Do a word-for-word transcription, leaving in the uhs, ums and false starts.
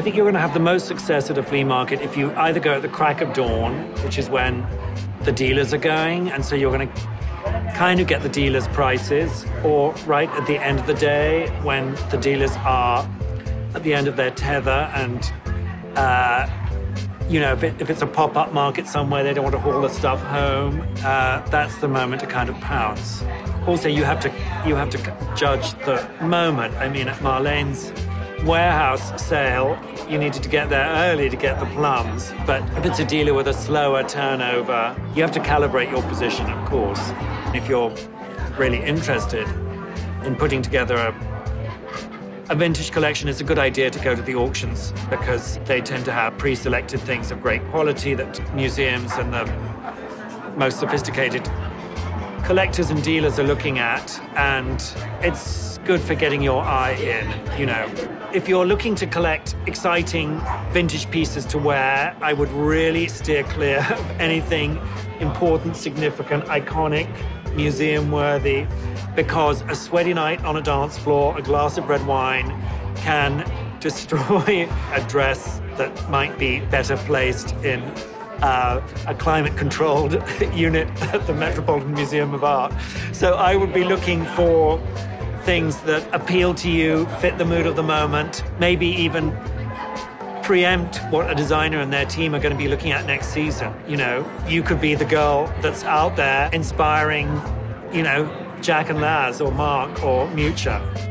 I think you're going to have the most success at a flea market if you either go at the crack of dawn, which is when the dealers are going, and so you're going to kind of get the dealers' prices, or right at the end of the day when the dealers are at the end of their tether and, uh, you know, if, it, if it's a pop-up market somewhere, they don't want to haul the stuff home, uh, that's the moment to kind of pounce. Also, you have to, you have to judge the moment. I mean, at Marlene's warehouse sale, you needed to get there early to get the plums, but if it's a dealer with a slower turnover, you have to calibrate your position, of course. If you're really interested in putting together a, a vintage collection, it's a good idea to go to the auctions because they tend to have pre-selected things of great quality that museums and the most sophisticated collectors and dealers are looking at, and it's good for getting your eye in, you know. If you're looking to collect exciting vintage pieces to wear, I would really steer clear of anything important, significant, iconic, museum-worthy, because a sweaty night on a dance floor, a glass of red wine, can destroy a dress that might be better placed in Uh, a climate-controlled unit at the Metropolitan Museum of Art. So I would be looking for things that appeal to you, fit the mood of the moment, maybe even preempt what a designer and their team are going to be looking at next season. You know, you could be the girl that's out there inspiring, you know, Jack and Laz or Mark or Mucha.